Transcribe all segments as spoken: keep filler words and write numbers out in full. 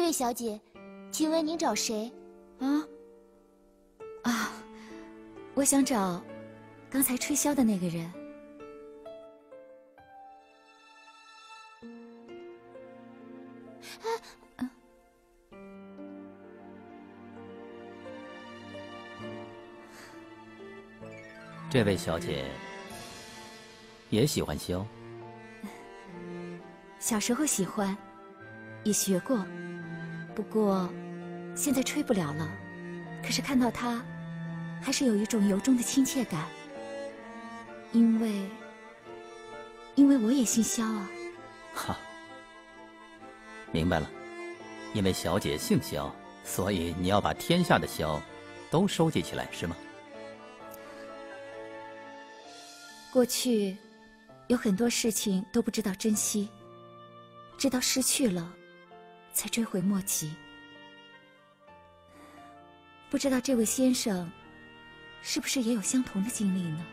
这位小姐，请问您找谁？啊？啊，我想找刚才吹箫的那个人。 这位小姐也喜欢箫？小时候喜欢，也学过，不过现在吹不了了。可是看到她，还是有一种由衷的亲切感。因为，因为我也姓萧啊。哈，明白了。因为小姐姓萧，所以你要把天下的萧都收集起来，是吗？ 过去有很多事情都不知道珍惜，直到失去了，才追悔莫及。不知道这位先生是不是也有相同的经历呢？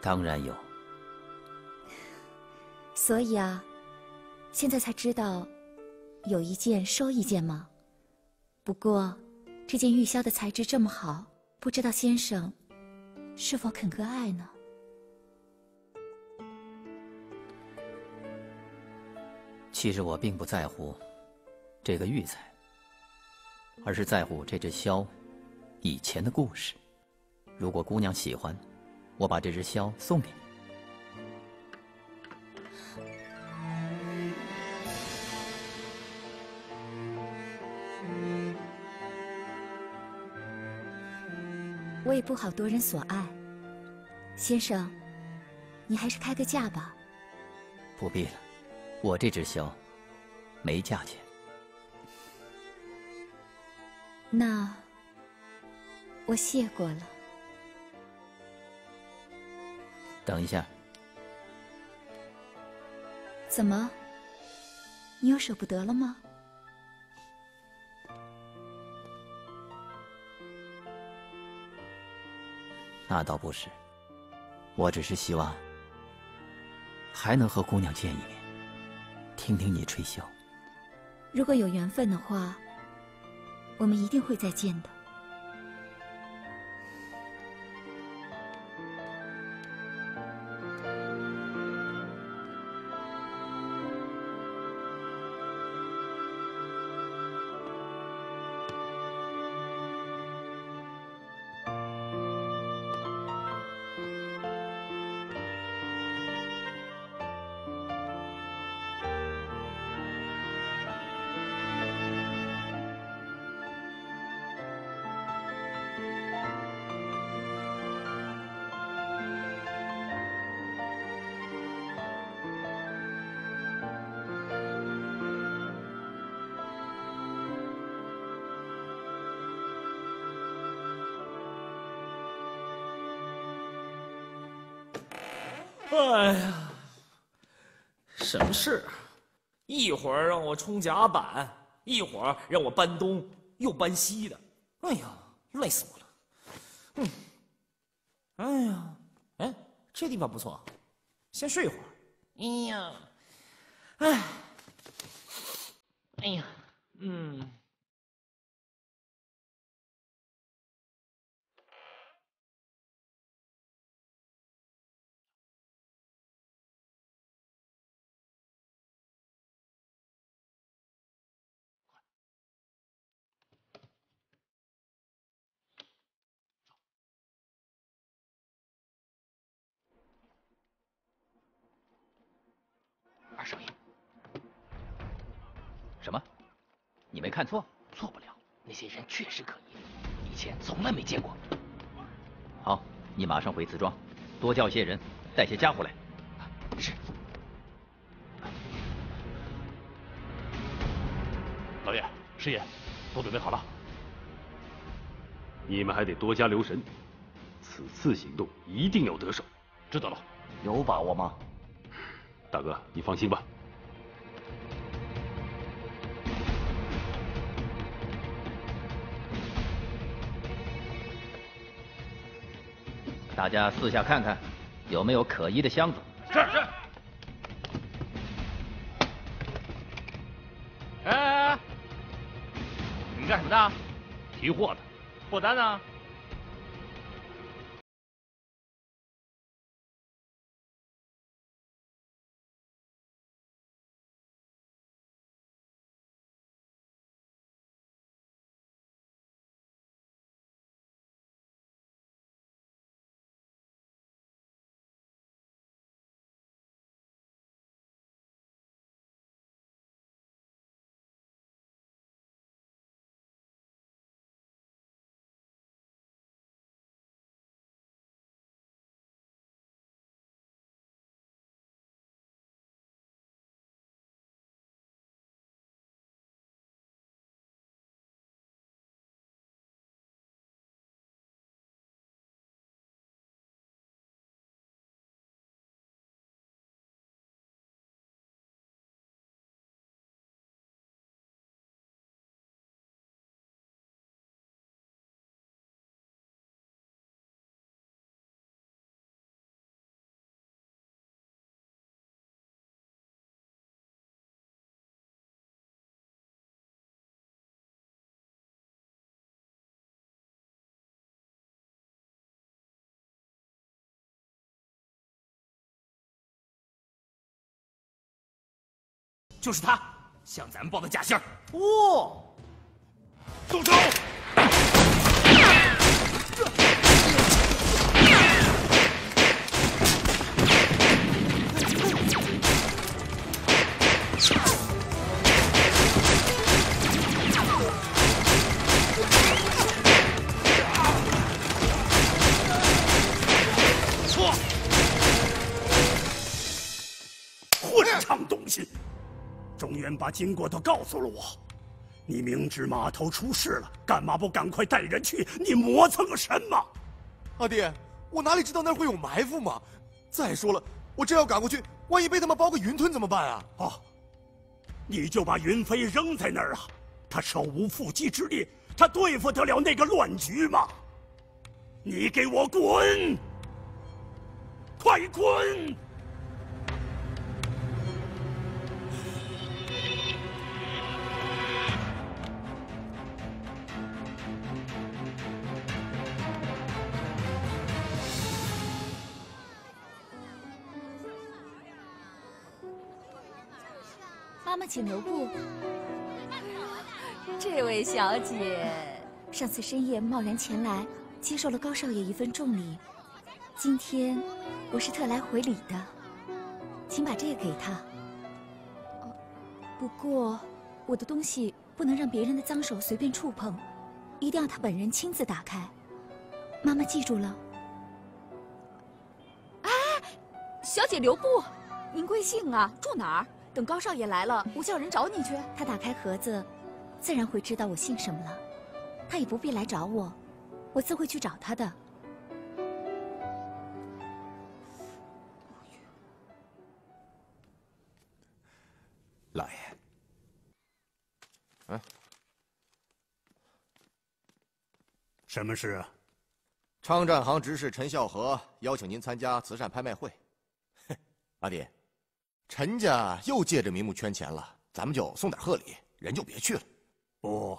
当然有，所以啊，现在才知道，有一件收一件嘛。不过，这件玉箫的材质这么好，不知道先生是否肯割爱呢？其实我并不在乎这个玉材，而是在乎这只箫以前的故事。如果姑娘喜欢。 我把这只箫送给你。我也不好夺人所爱，先生，你还是开个价吧。不必了，我这只箫没价钱。那我谢过了。 等一下，怎么？你有舍不得了吗？那倒不是，我只是希望还能和姑娘见一面，听听你吹箫。如果有缘分的话，我们一定会再见的。 哎呀，什么事啊？一会儿让我冲甲板，一会儿让我搬东又搬西的，哎呀，累死我了。嗯，哎呀，哎，这地方不错，先睡一会儿。哎呀，哎，哎呀，嗯。 什么？你没看错？错不了，那些人确实可疑，以前从来没见过。好，你马上回瓷庄，多叫些人，带些家伙来。啊、是。老爷、师爷，都准备好了。你们还得多加留神，此次行动一定要得手。知道了。有把握吗？大哥，你放心吧。大家四下看看，有没有可疑的箱子。是是。哎哎哎！你们干什么的？提货的。货单呢？ 就是他，向咱们报的假信儿。哦，动手！错！混账东西！ 中原把经过都告诉了我，你明知码头出事了，干嘛不赶快带人去？你磨蹭个什么？阿弟，我哪里知道那儿会有埋伏嘛？再说了，我真要赶过去，万一被他们包个云吞怎么办啊？哦，你就把云飞扔在那儿啊！他手无缚鸡之力，他对付得了那个乱局吗？你给我滚！快滚！ 妈妈，请留步。这位小姐，上次深夜贸然前来，接受了高少爷一份重礼，今天我是特来回礼的，请把这个给他。不过我的东西不能让别人的脏手随便触碰，一定要他本人亲自打开。妈妈记住了。哎，小姐留步，您贵姓啊？住哪儿？ 等高少爷来了，我叫人找你去。他打开盒子，自然会知道我姓什么了。他也不必来找我，我自会去找他的。老爷，啊，什么事啊？昌占行执事陈孝和邀请您参加慈善拍卖会。哼，阿弟。 陈家又借着名目圈钱了，咱们就送点贺礼，人就别去了。不，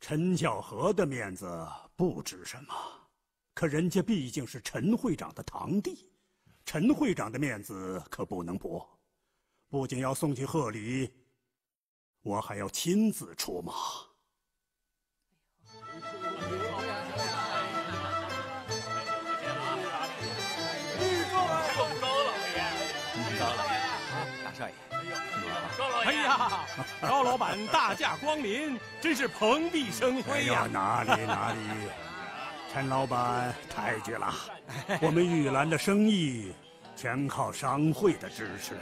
陈孝和的面子不值什么，可人家毕竟是陈会长的堂弟，陈会长的面子可不能驳。不仅要送去贺礼，我还要亲自出马。哎呀，高老板大驾光临，真是蓬荜生辉呀！哪里哪里，陈老板抬举了。我们玉兰的生意全靠商会的支持，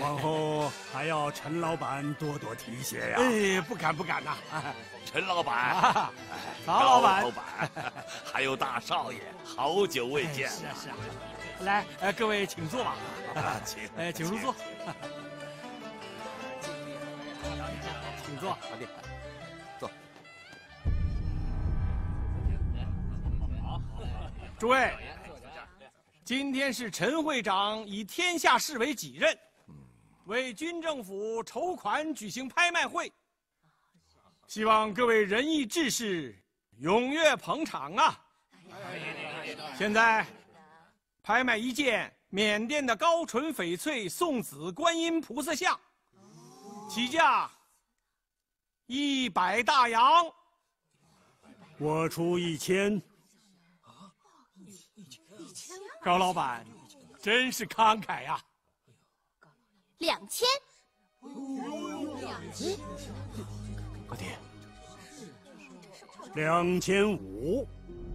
往后还要陈老板多多提携呀。哎，不敢不敢呐，陈老板、曹老板、高老板，还有大少爷，好久未见。是啊是啊，来，呃，各位请坐吧。啊，请，哎，请入座。 请坐，阿弟，坐。好，诸位，今天是陈会长以天下事为己任，为军政府筹款举行拍卖会，希望各位仁义志士踊跃捧场啊！现在，拍卖一件缅甸的高纯翡翠送子观音菩萨像，起价一百大洋。我出一千。 高老板，真是慷慨呀！两千，老弟，两千五，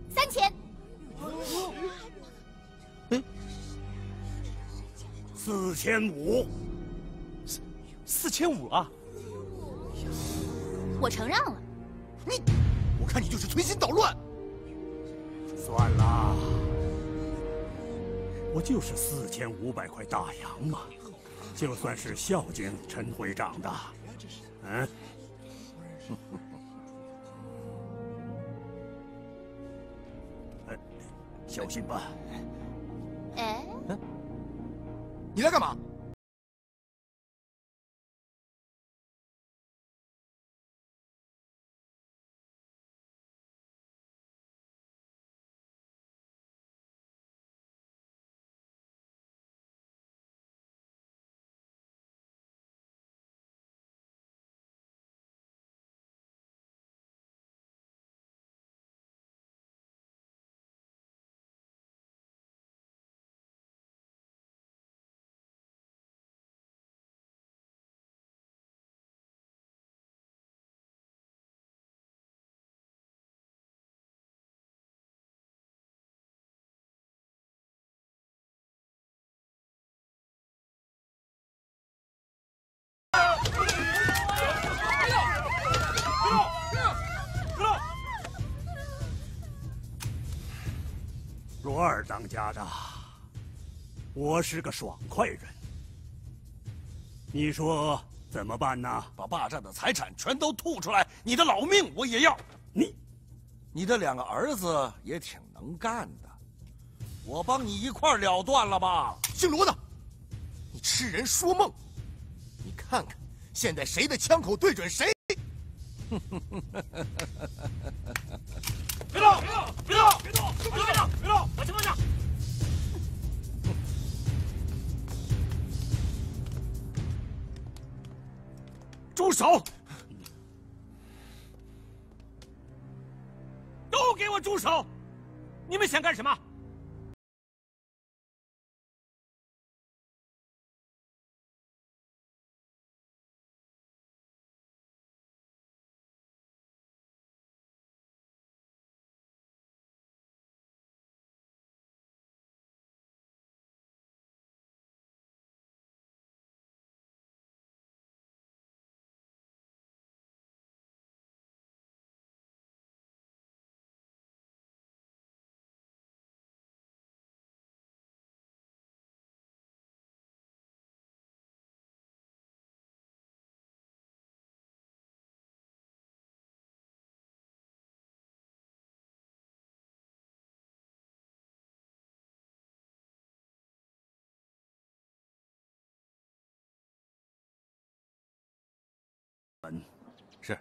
三千，哎，四千五，四四千五啊！我承让了。你，我看你就是存心捣乱。算了。 我就是四千五百块大洋嘛，就算是孝敬陈会长的，嗯。哎，小心吧。哎，你来干嘛？ 罗二当家的，我是个爽快人。你说怎么办呢？把霸占的财产全都吐出来，你的老命我也要。你，你的两个儿子也挺能干的，我帮你一块了断了吧。姓罗的，你痴人说梦！你看看，现在谁的枪口对准谁？别动！别动！别动！别动！ 我去放下。住手！都给我住手！你们想干什么？ 门是，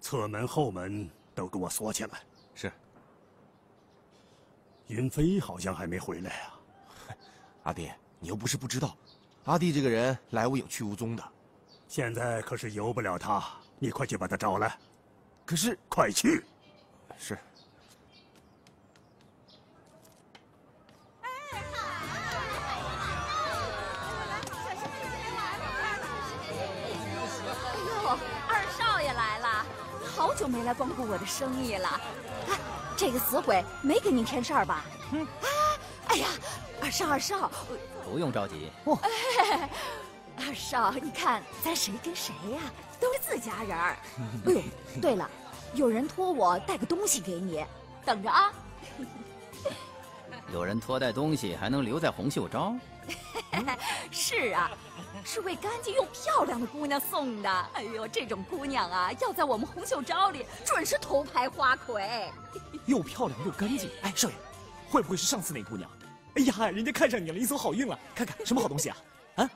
侧门、后门都给我锁起来。是。云飞好像还没回来啊。阿弟，你又不是不知道，阿弟这个人来无影去无踪的，现在可是由不了他。你快去把他找来。可是，快去。是。 好久没来光顾我的生意了，哎，这个死鬼没给您添事儿吧？嗯，哎呀，二少二少，不用着急。哦哎、二少，你看咱谁跟谁呀、啊，都是自家人儿。哎呦，对了，有人托我带个东西给你，等着啊。有人托带东西还能留在红袖章？是啊。 是为干净又漂亮的姑娘送的。哎呦，这种姑娘啊，要在我们红袖招里准是头牌花魁。又漂亮又干净。哎，少爷，会不会是上次那姑娘？哎呀，人家看上你了，一走好运了。看看什么好东西啊？啊！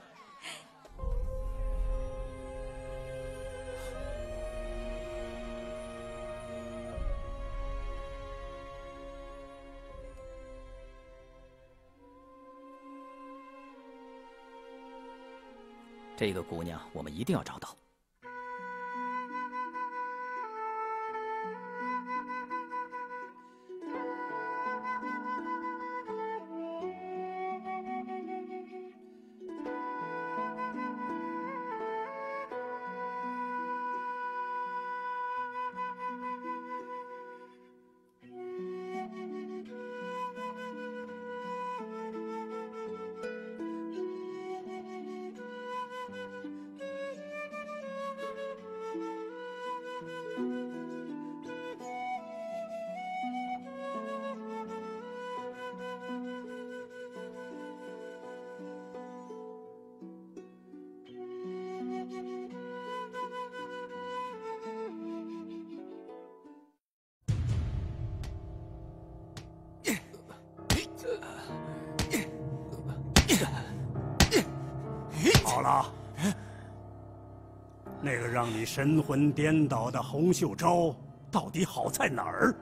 这个姑娘，我们一定要找到。 那个让你神魂颠倒的洪秀昭，到底好在哪儿？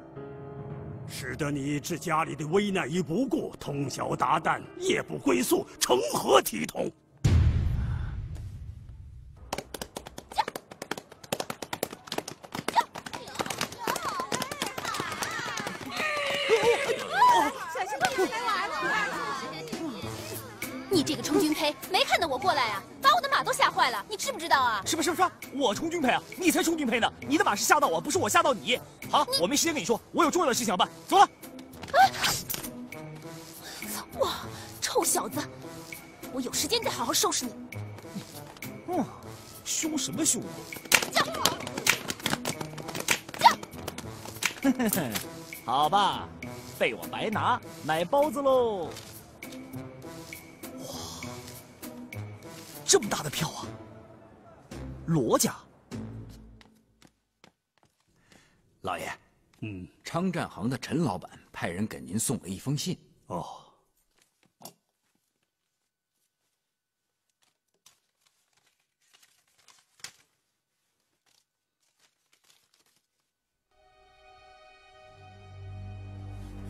使得你置家里的危难于不顾，通宵达旦，夜不归宿，成何体统？小心被人来了！你这个充军胚，没看到我过来啊！ 马都吓坏了，你知不知道啊？是不是不是，我充军配啊，你才充军配呢！你的马是吓到我，不是我吓到你。好，我没时间跟你说，我有重要的事情要办，走了。啊！哇，臭小子，我有时间再好好收拾你。嗯，凶什么凶？驾！驾！哼哼哼，好吧，被我白拿，买包子喽。 这么大的票啊！罗家，老爷，嗯，昌占行的陈老板派人给您送了一封信。哦，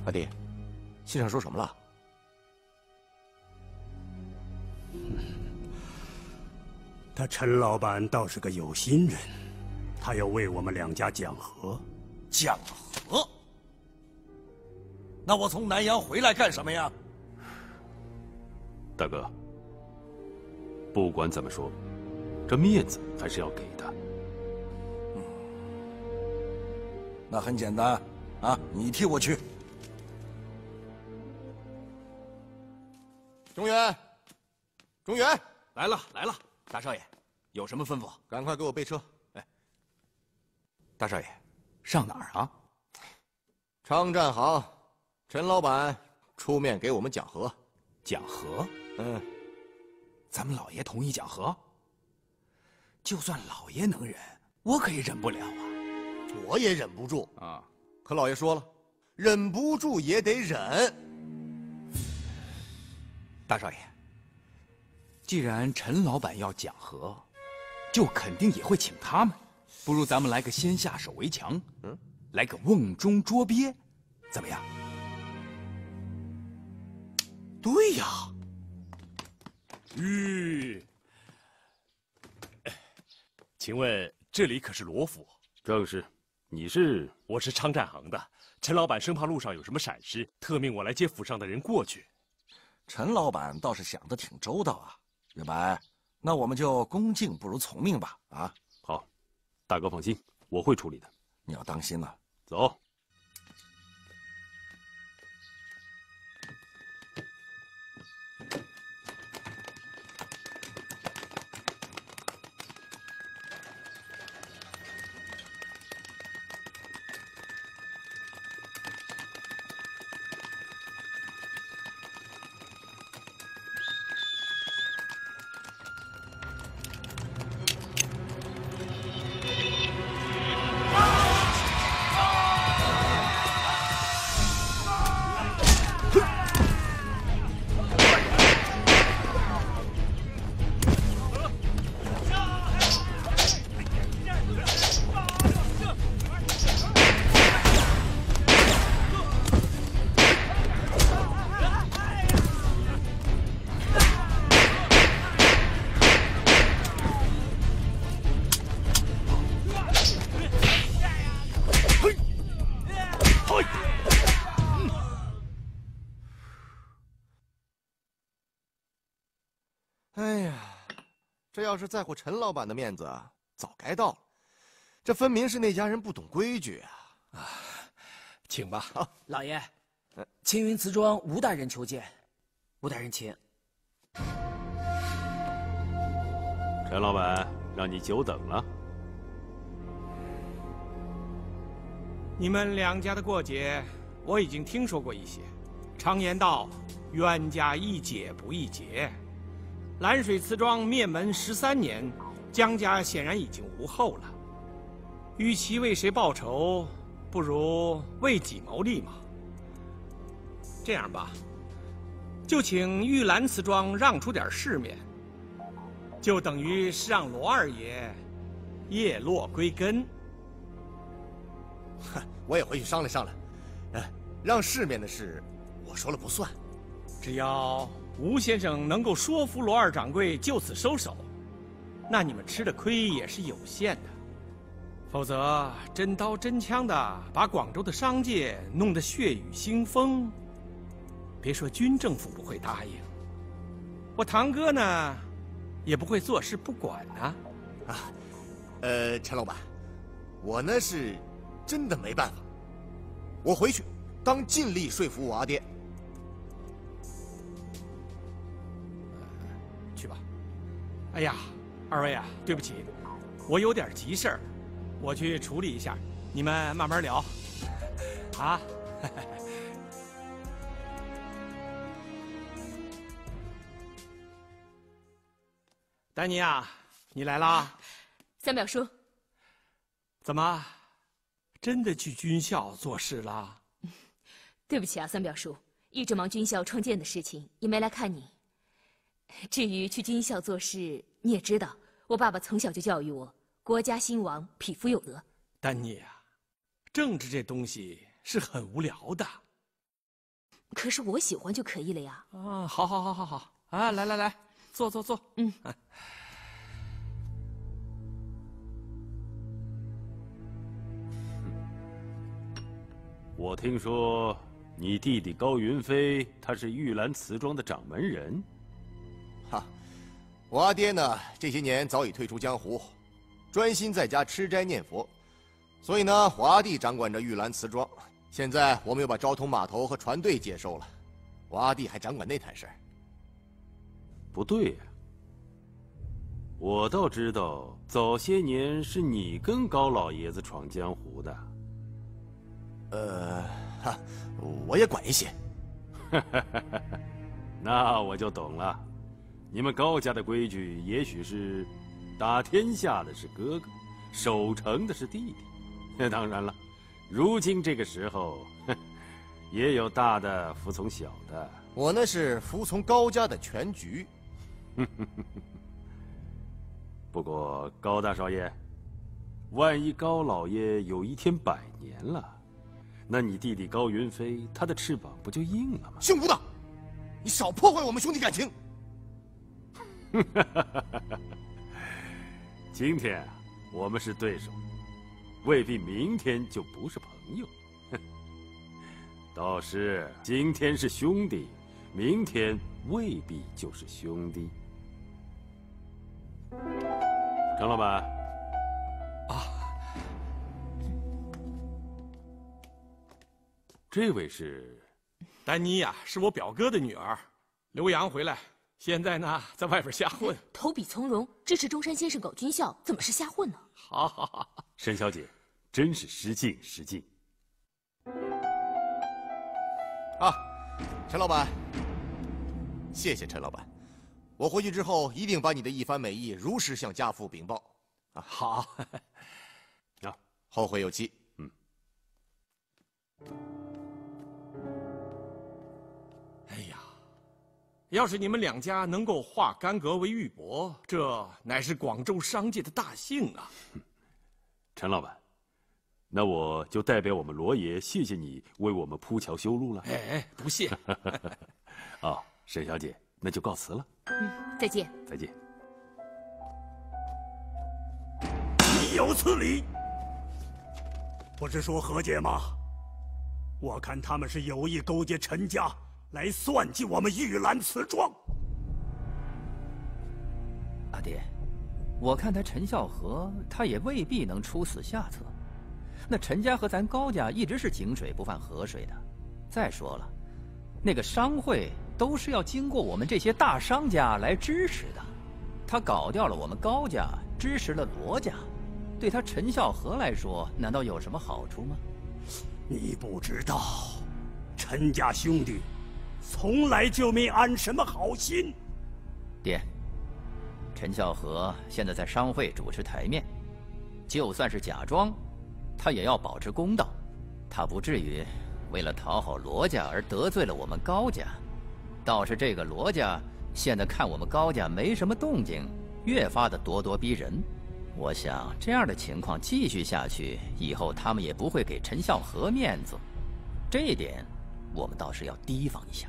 阿弟，信上说什么了？ 那陈老板倒是个有心人，他要为我们两家讲和。讲和？那我从南阳回来干什么呀？大哥，不管怎么说，这面子还是要给的。嗯，那很简单啊，你替我去。中原，中原来了来了。 大少爷，有什么吩咐？赶快给我备车！哎，大少爷，上哪儿啊？昌占行，陈老板出面给我们讲和。讲和？嗯，咱们老爷同意讲和。就算老爷能忍，我可也忍不了啊！我也忍不住啊！可老爷说了，忍不住也得忍。大少爷。 既然陈老板要讲和，就肯定也会请他们。不如咱们来个先下手为强，嗯，来个瓮中捉鳖，怎么样？对呀。吁、嗯，请问这里可是罗府？正是。你是？我是昌占行的。陈老板生怕路上有什么闪失，特命我来接府上的人过去。陈老板倒是想得挺周到啊。 月白，那我们就恭敬不如从命吧。啊，好，大哥放心，我会处理的。你要当心了。走。哎呀，这要是在乎陈老板的面子，早该到了。这分明是那家人不懂规矩啊！啊，请吧，啊、老爷。青云瓷庄吴大人求见。吴大人请。陈老板，让你久等了。你们两家的过节，我已经听说过一些。常言道，冤家宜解不宜结。 蓝水瓷庄灭门十三年，江家显然已经无后了。与其为谁报仇，不如为己谋利嘛。这样吧，就请玉兰瓷庄让出点世面，就等于是让罗二爷叶落归根。哼，我也回去商量商量。哎，让世面的事，我说了不算，只要。 吴先生能够说服罗二掌柜就此收手，那你们吃的亏也是有限的。否则，真刀真枪的把广州的商界弄得血雨腥风，别说军政府不会答应，我堂哥呢，也不会坐视不管呢。啊，呃，陈老板，我呢是真的没办法，我回去当尽力说服我阿爹。 哎呀，二位啊，对不起，我有点急事儿，我去处理一下，你们慢慢聊。啊，丹妮啊，你来啦！三表叔，怎么，真的去军校做事啦？对不起啊，三表叔，一直忙军校创建的事情，也没来看你。 至于去军校做事，你也知道，我爸爸从小就教育我“国家兴亡，匹夫有责”。丹妮啊，政治这东西是很无聊的。可是我喜欢就可以了呀。啊，好，好，好，好，好啊！来来来，坐，坐，坐。嗯。我听说你弟弟高云飞，他是玉兰瓷庄的掌门人。 哈，我阿爹呢？这些年早已退出江湖，专心在家吃斋念佛，所以呢，我阿弟掌管着玉兰瓷庄。现在我们又把昭通码头和船队接收了，我阿弟还掌管那摊事儿。不对呀、啊，我倒知道早些年是你跟高老爷子闯江湖的。呃，哈，我也管一些。那我就懂了。 你们高家的规矩，也许是打天下的是哥哥，守城的是弟弟。当然了，如今这个时候，也有大的服从小的。我那是服从高家的全局。不过高大少爷，万一高老爷有一天百年了，那你弟弟高云飞他的翅膀不就硬了吗？姓吴的，你少破坏我们兄弟感情！ 今天啊，我们是对手，未必明天就不是朋友。倒是今天是兄弟，明天未必就是兄弟。程老板，啊，这位是丹妮呀、啊，是我表哥的女儿，刘洋回来。 现在呢，在外边瞎混，投笔从戎，支持中山先生搞军校，怎么是瞎混呢？好，好，好，沈小姐，真是失敬失敬。啊，陈老板，谢谢陈老板，我回去之后一定把你的一番美意如实向家父禀报。啊，好，啊，后会有期。嗯。哎呀。 要是你们两家能够化干戈为玉帛，这乃是广州商界的大幸啊！陈老板，那我就代表我们罗爷谢谢你为我们铺桥修路了。哎哎，不谢。哦，沈小姐，那就告辞了。嗯，再见。再见。有此理！不是说和解吗？我看他们是有意勾结陈家。 来算计我们玉兰瓷庄，大爹，我看他陈孝和，他也未必能出此下策。那陈家和咱高家一直是井水不犯河水的。再说了，那个商会都是要经过我们这些大商家来支持的。他搞掉了我们高家，支持了罗家，对他陈孝和来说，难道有什么好处吗？你不知道，陈家兄弟从来就没安什么好心。爹。 陈孝和现在在商会主持台面，就算是假装，他也要保持公道。他不至于为了讨好罗家而得罪了我们高家。倒是这个罗家现在看我们高家没什么动静，越发的咄咄逼人。我想这样的情况继续下去，以后他们也不会给陈孝和面子。这一点，我们倒是要提防一下。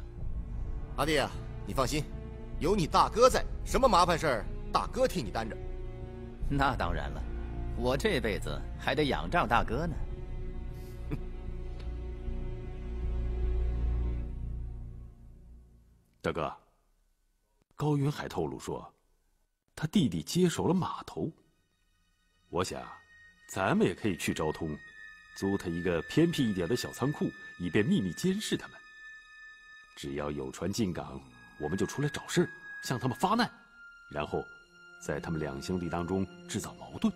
阿弟啊，你放心，有你大哥在，什么麻烦事儿？ 大哥替你担着，那当然了，我这辈子还得仰仗大哥呢。大哥，高云海透露说，他弟弟接手了码头。我想，咱们也可以去昭通，租他一个偏僻一点的小仓库，以便秘密监视他们。只要有船进港，我们就出来找事儿，向他们发难，然后。 在他们两兄弟当中制造矛盾。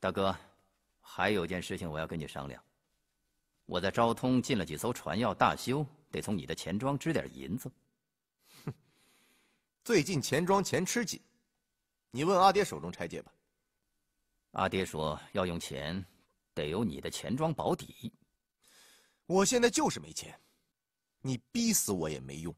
大哥，还有件事情我要跟你商量。我在昭通进了几艘船要大修，得从你的钱庄支点银子。哼，最近钱庄钱吃紧，你问阿爹手中拆借吧。阿爹说要用钱，得有你的钱庄保底。我现在就是没钱，你逼死我也没用。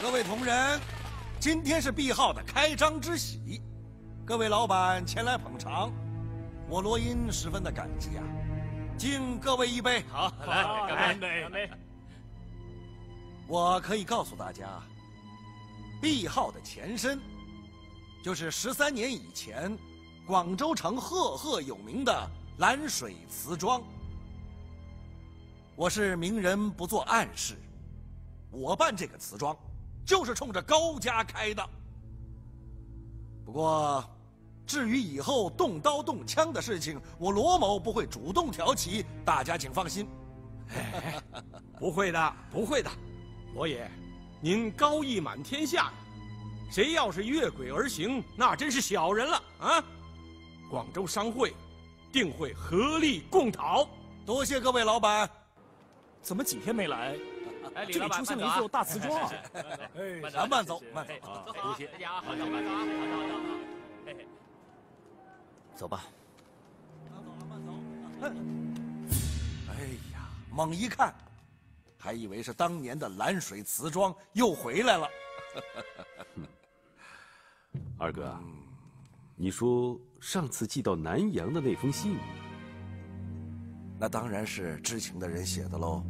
各位同仁，今天是毕号的开张之喜，各位老板前来捧场，我罗音十分的感激啊！敬各位一杯，好，来干杯！干杯！我可以告诉大家，毕号的前身就是十三年以前广州城赫赫有名的蓝水瓷庄。 我是明人不做暗事，我办这个瓷庄，就是冲着高家开的。不过，至于以后动刀动枪的事情，我罗某不会主动挑起，大家请放心。不会的，不会的，罗爷，您高义满天下，谁要是越轨而行，那真是小人了啊！广州商会定会合力共讨。多谢各位老板。 怎么几天没来？这里出现了一座大瓷庄啊！哎，咱慢走，慢走啊！多谢，再见啊！好走，慢走啊！好走，好走。走吧。慢走了，慢走。哎呀，猛一看，还以为是当年的蓝水瓷庄又回来了。二哥，你说上次寄到南阳的那封信。 那当然是知情的人写的喽。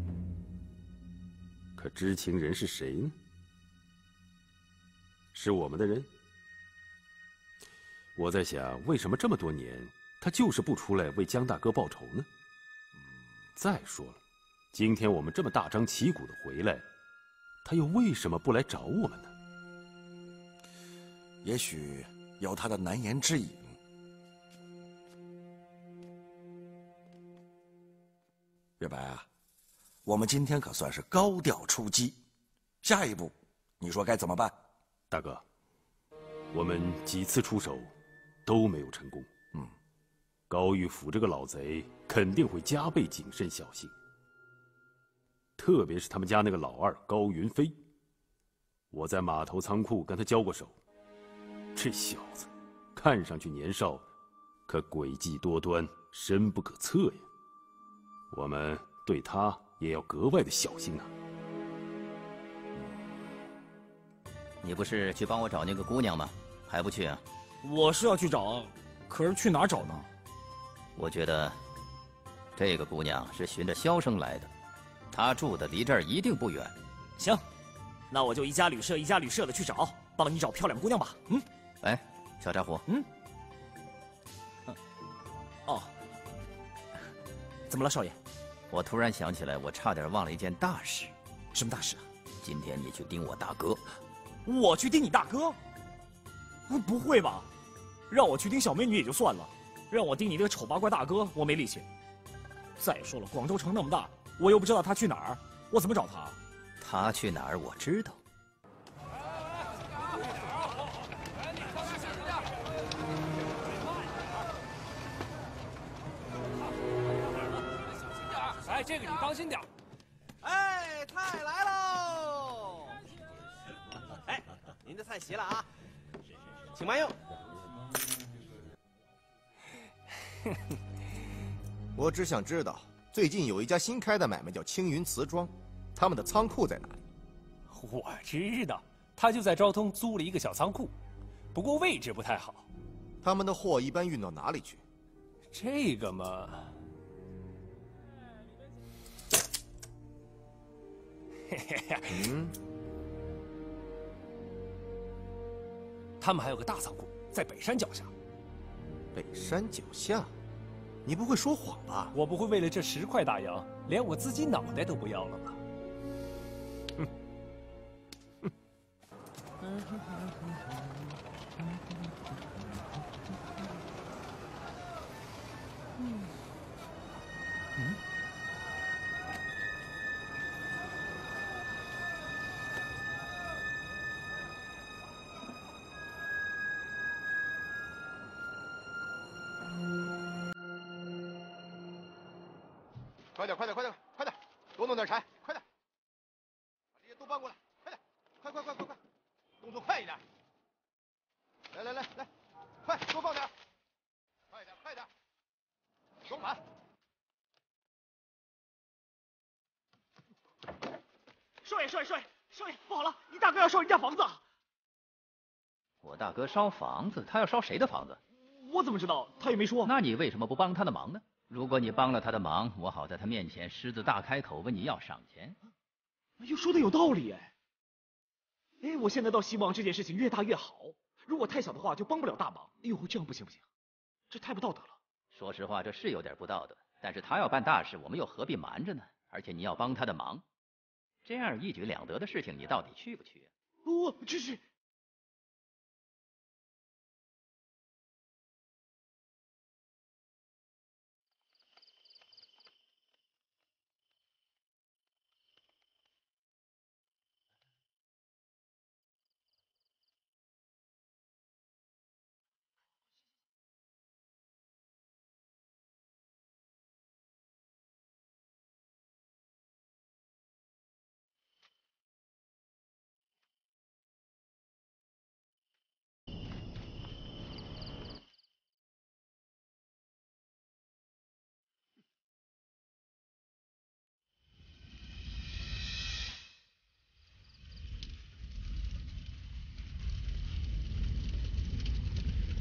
可知情人是谁呢？是我们的人。我在想，为什么这么多年他就是不出来为江大哥报仇呢？再说了，今天我们这么大张旗鼓的回来，他又为什么不来找我们呢？也许有他的难言之隐。 月白啊，我们今天可算是高调出击，下一步，你说该怎么办？大哥，我们几次出手都没有成功。嗯，高玉甫这个老贼肯定会加倍谨慎小心，特别是他们家那个老二高云飞，我在码头仓库跟他交过手，这小子看上去年少，可诡计多端，深不可测呀。 我们对他也要格外的小心啊！你不是去帮我找那个姑娘吗？还不去啊？我是要去找，可是去哪找呢？我觉得这个姑娘是循着箫声来的，她住的离这儿一定不远。行，那我就一家旅社一家旅社的去找，帮你找漂亮姑娘吧。嗯，哎，小茶壶，嗯，嗯，哦，怎么了，少爷？我突然想起来，我差点忘了一件大事。什么大事啊？今天你去盯我大哥。我去盯你大哥？不会吧？让我去盯小美女也就算了。 让我盯你这个丑八怪大哥，我没力气。再说了，广州城那么大，我又不知道他去哪儿，我怎么找他？他去哪儿我知道。哎，这个你当心点。哎，菜来喽！哎，您的菜齐了啊，请慢用。 我只想知道，最近有一家新开的买卖叫青云瓷庄，他们的仓库在哪里？我知道，他就在昭通租了一个小仓库，不过位置不太好。他们的货一般运到哪里去？这个嘛，嘿嘿嘿，嗯，他们还有个大仓库，在北山脚下。 北山脚下，你不会说谎吧？我不会为了这十块大洋，连我自己脑袋都不要了吧？快点，快点，快点，快点，多弄点柴，快点，把这些都搬过来，快点，快快快快快，动作快一点，来来来来，快多放点，快点快点，收满。少爷少爷少爷少爷，不好了，你大哥要烧人家房子。我大哥烧房子，他要烧谁的房子？我怎么知道？他也没说。那你为什么不帮他的忙呢？ 如果你帮了他的忙，我好在他面前狮子大开口问你要赏钱。哎呦，说的有道理哎。哎，我现在倒希望这件事情越大越好。如果太小的话，就帮不了大忙。哎呦，这样不行不行，这太不道德了。说实话，这是有点不道德。但是他要办大事，我们又何必瞒着呢？而且你要帮他的忙，这样一举两得的事情，你到底去不去？不，这是。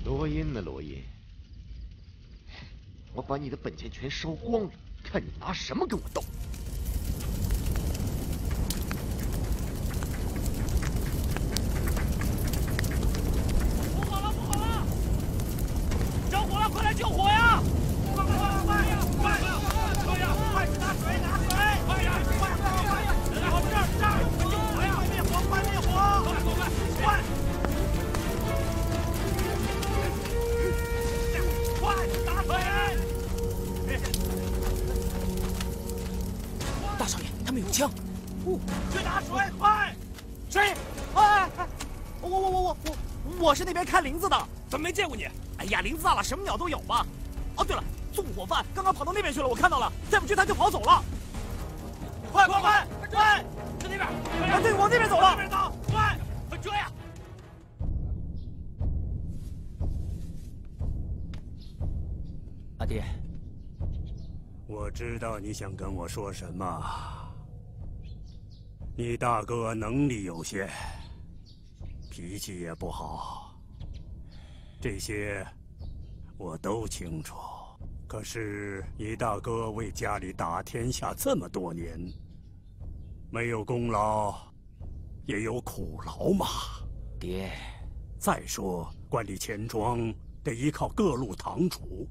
罗音呢？罗音，我把你的本钱全烧光了，看你拿什么跟我斗！不好了，不好了！着火了，快来救火呀！快快快快呀！快呀！快呀！快去拿水，拿水！快呀！快快快呀！我们这儿这儿有火，救火呀！灭火，快灭火！快快快！快！ 大少爷，他们有枪！哦，去拿水，快！谁？哎哎，我我我我我我是那边看林子的，怎么没见过你？哎呀，林子大了，什么鸟都有嘛。哦，对了，纵火犯刚刚跑到那边去了，我看到了，再不追他就跑走了。快快快快，去那边！哎，对，往那边走了。那边走，快，快追呀！ 阿爹，我知道你想跟我说什么。你大哥能力有限，脾气也不好，这些我都清楚。可是尹大哥为家里打天下这么多年，没有功劳，也有苦劳嘛。爹，再说管理钱庄得依靠各路堂主，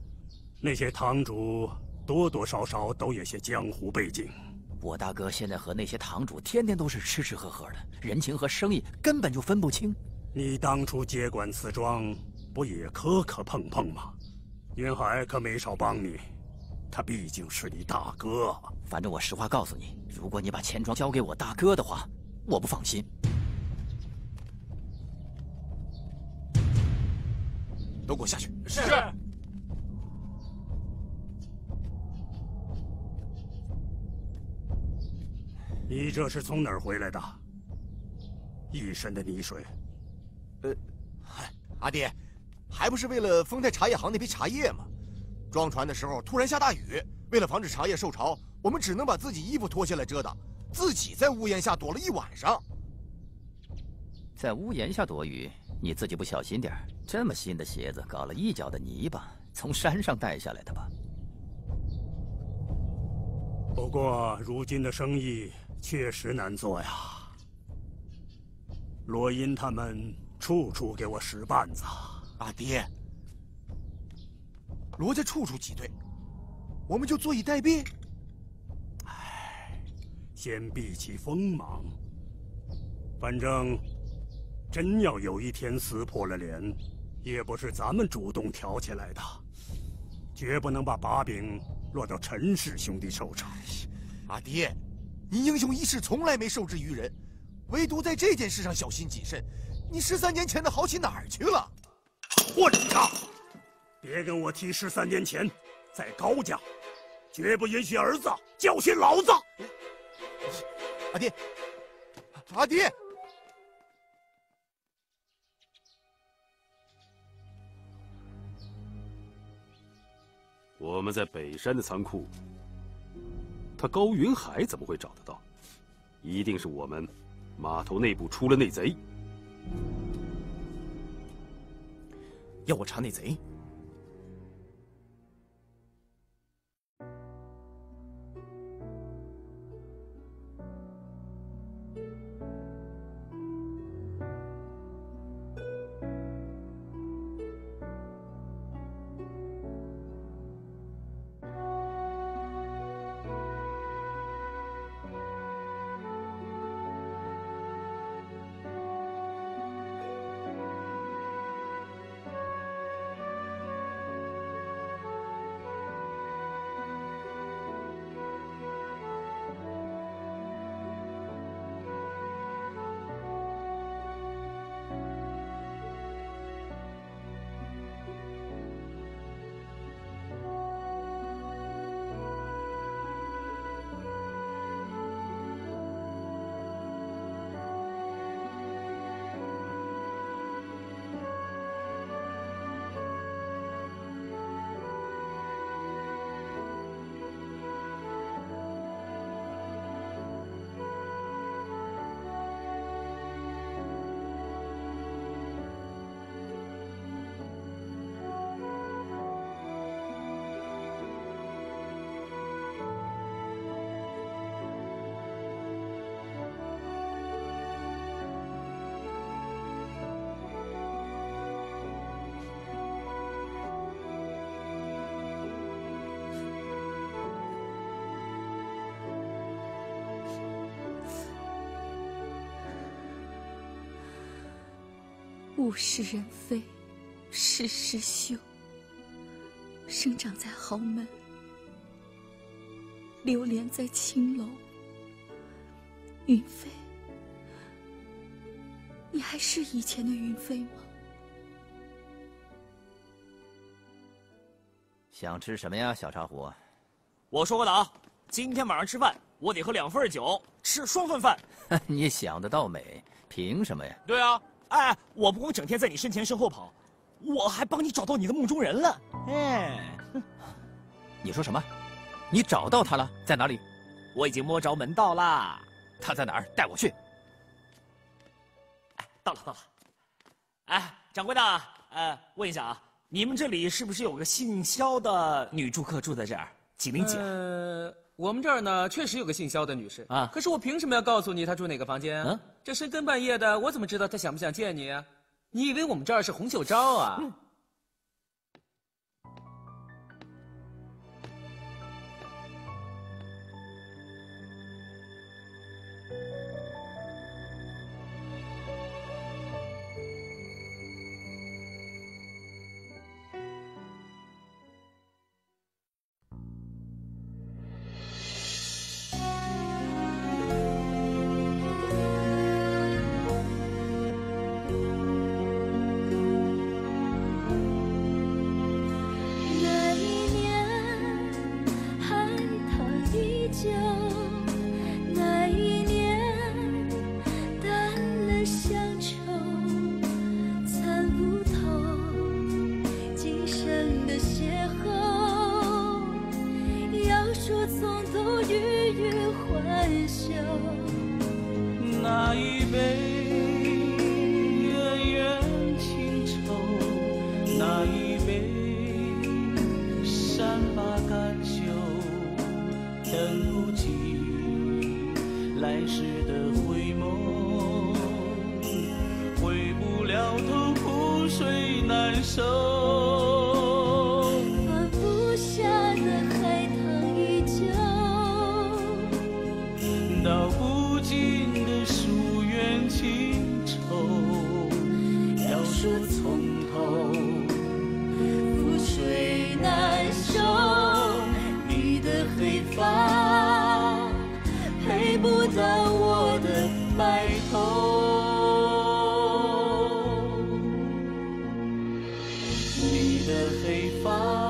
那些堂主多多少少都有些江湖背景。 我大哥现在和那些堂主天天都是吃吃喝喝的，人情和生意根本就分不清。你当初接管此庄，不也磕磕碰碰吗？云海可没少帮你，他毕竟是你大哥。反正我实话告诉你，如果你把钱庄交给我大哥的话，我不放心。都给我下去。是。是 你这是从哪儿回来的？一身的泥水。呃，阿爹，还不是为了丰泰茶叶行那批茶叶吗？装船的时候突然下大雨，为了防止茶叶受潮，我们只能把自己衣服脱下来遮挡，自己在屋檐下躲了一晚上。在屋檐下躲雨，你自己不小心点儿，这么新的鞋子搞了一脚的泥巴，从山上带下来的吧？不过如今的生意。 确实难做呀，罗音他们处处给我使绊子。阿爹，罗家处处挤兑，我们就坐以待毙。唉，先避其锋芒。反正，真要有一天撕破了脸，也不是咱们主动挑起来的，绝不能把把柄落到陈氏兄弟手上。阿爹。 你英雄一世从来没受制于人，唯独在这件事上小心谨慎。你十三年前的豪气哪儿去了？混账！别跟我提十三年前，在高家，绝不允许儿子教训老子。阿爹，阿爹，我们在北山的仓库。 他高云海怎么会找得到？一定是我们码头内部出了内贼。要我查内贼？物是人非，事事休。生长在豪门，流连在青楼。云飞，你还是以前的云飞吗？想吃什么呀，小茶壶？我说过了啊，今天晚上吃饭，我得喝两份酒，吃双份饭。你想得到美，凭什么呀？对啊。 哎，我不光整天在你身前身后跑，我还帮你找到你的梦中人了。哎，你说什么？你找到他了？在哪里？我已经摸着门道啦。他在哪儿？带我去。哎，到了到了。哎，掌柜的，呃，问一下啊，你们这里是不是有个姓肖的女住客住在这儿？几零几啊？呃，我们这儿呢，确实有个姓肖的女士啊。可是我凭什么要告诉你她住哪个房间？嗯，这深更半夜的，我怎么知道她想不想见你啊？你以为我们这儿是红袖招啊？嗯 黑发。